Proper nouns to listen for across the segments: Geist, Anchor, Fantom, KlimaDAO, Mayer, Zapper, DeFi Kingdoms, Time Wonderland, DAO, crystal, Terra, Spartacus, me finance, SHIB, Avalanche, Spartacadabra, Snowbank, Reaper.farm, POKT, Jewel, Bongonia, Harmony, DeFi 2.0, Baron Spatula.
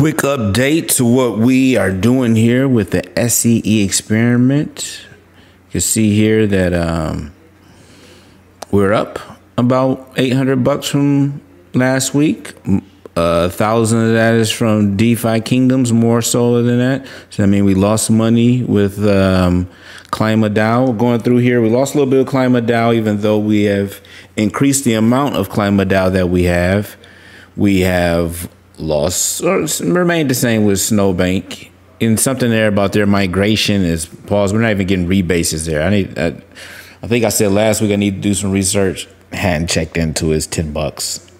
Quick update to what we are doing here with the SEE experiment. You can see here that we're up about 800 bucks from last week. 1,000 of that is from DeFi Kingdoms, more so than that. So I mean, we lost money with KlimaDAO going through here. We lost a little bit of KlimaDAO, even though we have increased the amount of KlimaDAO that we have. We have lost or remained the same with Snowbank, and something there about their migration is paused. We're not even getting rebases there. I think I said last week I need to do some research. Hadn't checked into it. It's 10 bucks.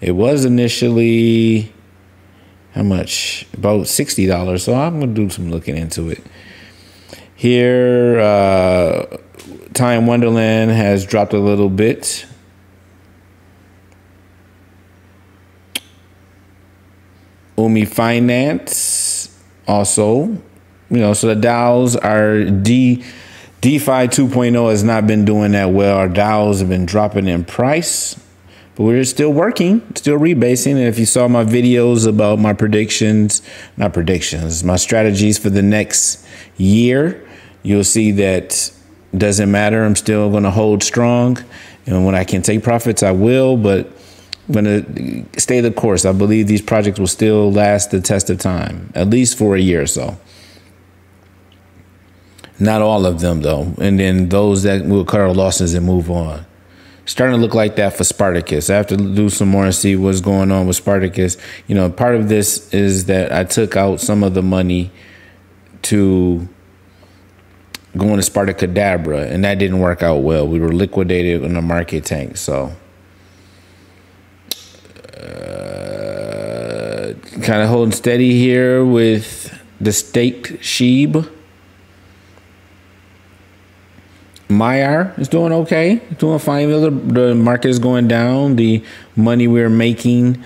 It was initially, how much? About $60, so I'm going to do some looking into it. Here, Time Wonderland has dropped a little bit. Me Finance also, you know, so the DAOs are DeFi 2.0 has not been doing that well. Our DAOs have been dropping in price, but we're still working, still rebasing. And if you saw my videos about my my strategies for the next year, you'll see that doesn't matter. I'm still going to hold strong. And when I can take profits, I will, but I'm going to stay the course. I believe these projects will still last the test of time, at least for a year or so. Not all of them, though. And then those that will cut our losses and move on. Starting to look like that for Spartacus. I have to do some more and see what's going on with Spartacus. You know, part of this is that I took out some of the money to go into Spartacadabra, and that didn't work out well. We were liquidated in the market tank, so... kind of holding steady here with the staked SHIB. Mayer is doing okay, doing fine. The market is going down. The money we're making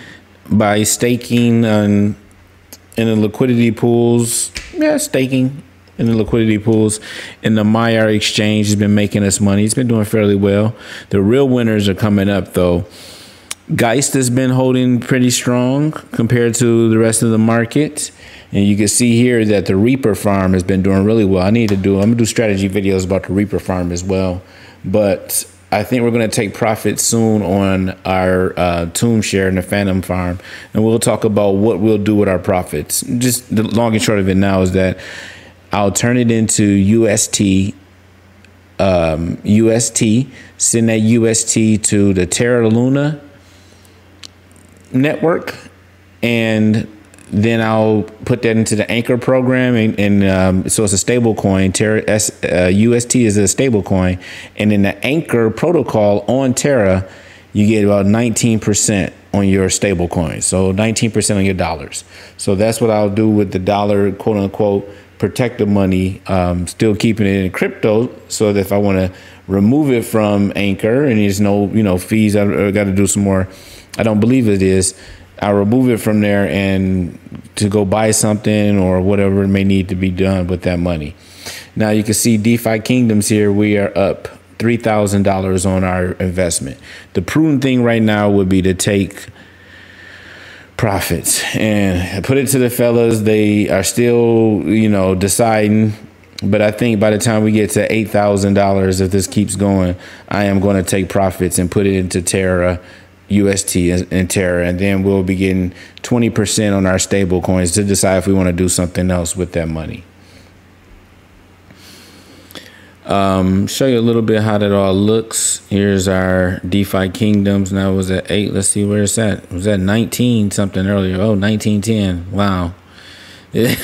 by staking in the liquidity pools, and the Mayer exchange has been making us money. It's been doing fairly well. The real winners are coming up though. Geist has been holding pretty strong compared to the rest of the market. And you can see here that the Reaper.farm has been doing really well. I'm going to do strategy videos about the Reaper.farm as well. But I think we're going to take profit soon on our tomb share in the Fantom farm. And we'll talk about what we'll do with our profits. Just the long and short of it now is that I'll turn it into UST. Send that UST to the Terra Luna network, and then I'll put that into the Anchor program, and so it's a stable coin. Terra UST is a stable coin, and in the Anchor protocol on Terra you get about 19% on your stable coin, so 19% on your dollars. So that's what I'll do with the dollar, quote unquote, protect the money, still keeping it in crypto, so that if I want to remove it from Anchor and there's no, you know, fees, I got to do some more. I don't believe it is. I'll remove it from there and to go buy something or whatever may need to be done with that money. Now you can see DeFi Kingdoms here. We are up $3,000 on our investment. The prudent thing right now would be to take profits and put it to the fellas. They are still, you know, deciding. But I think by the time we get to $8,000, if this keeps going, I am going to take profits and put it into Terra. UST and Terra, and then we'll be getting 20% on our stable coins to decide if we want to do something else with that money. Show you a little bit how that all looks. Here's our DeFi Kingdoms. Now it was at 8. Let's see where it's at. It was at 19 something earlier. Oh, 1910. Wow. It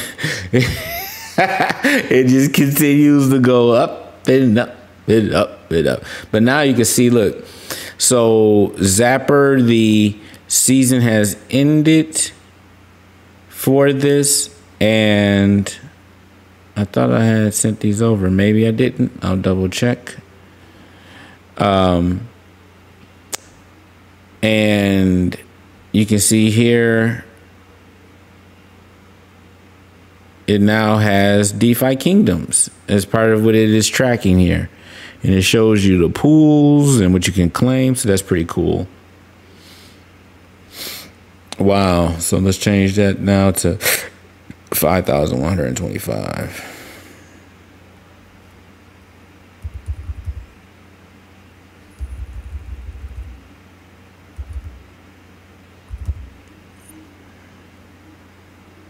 just continues to go up and up and up and up. But now you can see, look. So Zapper, the season has ended for this, and I thought I had sent these over. Maybe I didn't. I'll double check. And you can see here it now has DeFi Kingdoms as part of what it is tracking here. And it shows you the pools and what you can claim. So that's pretty cool. Wow. So let's change that now to 5,125.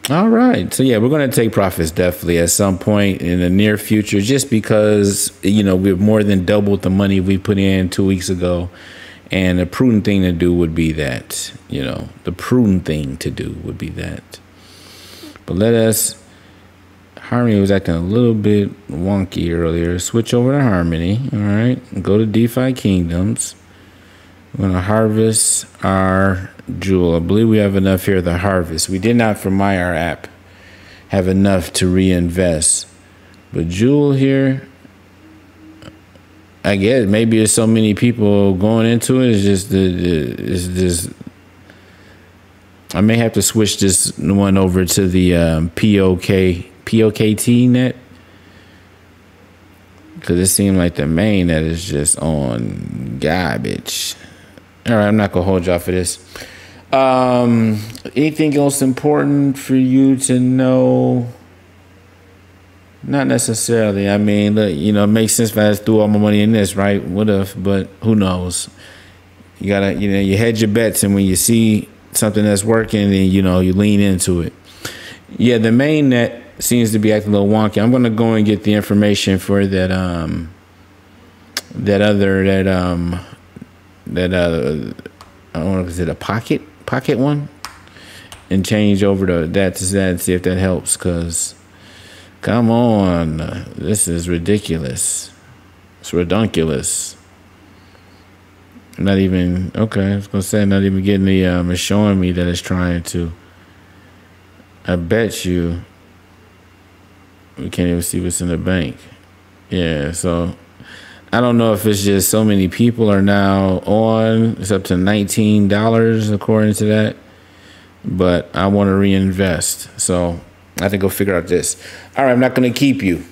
All right. So, yeah, we're going to take profits definitely at some point in the near future, just because, you know, we've more than doubled the money we put in 2 weeks ago. And the prudent thing to do would be that, you know, the prudent thing to do would be that. But let us. Harmony was acting a little bit wonky earlier. Switch over to Harmony. All right. Go to DeFi Kingdoms. We're going to harvest our Jewel. I believe we have enough here to harvest. We did not, for Mayer app, have enough to reinvest. But Jewel here, I guess maybe there's so many people going into it. It's just I may have to switch this one over to the POKT net, because it seemed like the main net is just on garbage. All right, I'm not gonna hold y'all for this. Anything else important for you to know? Not necessarily. I mean, look, you know, it makes sense if I just threw all my money in this, right? Would have, but who knows? You gotta, you know, you hedge your bets, and when you see something that's working, then you know you lean into it. Yeah, the main net seems to be acting a little wonky. I'm gonna go and get the information for that. I don't know, is it a pocket one, and change over to that and see if that helps. Cause come on, this is ridiculous. It's redonkulous. Not even okay. I was gonna say not even getting the. It's showing me that it's trying to. I bet you. We can't even see what's in the bank. Yeah, so. I don't know if it's just so many people are now on. It's up to $19 according to that, but I want to reinvest, so I have to go figure out this. All right, I'm not going to keep you.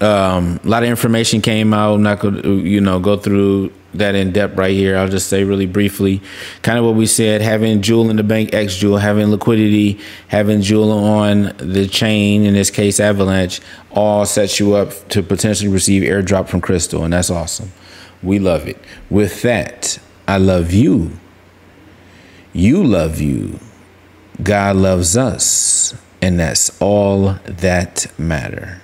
A lot of information came out. I'm not going to, you know, go through that in depth right here. I'll just say really briefly, kind of what we said: having Jewel in the bank, X Jewel, having liquidity, having Jewel on the chain, in this case Avalanche, all sets you up to potentially receive airdrop from Crystal, and that's awesome. We love it. With that, I love you. You love you. God loves us, and that's all that matters.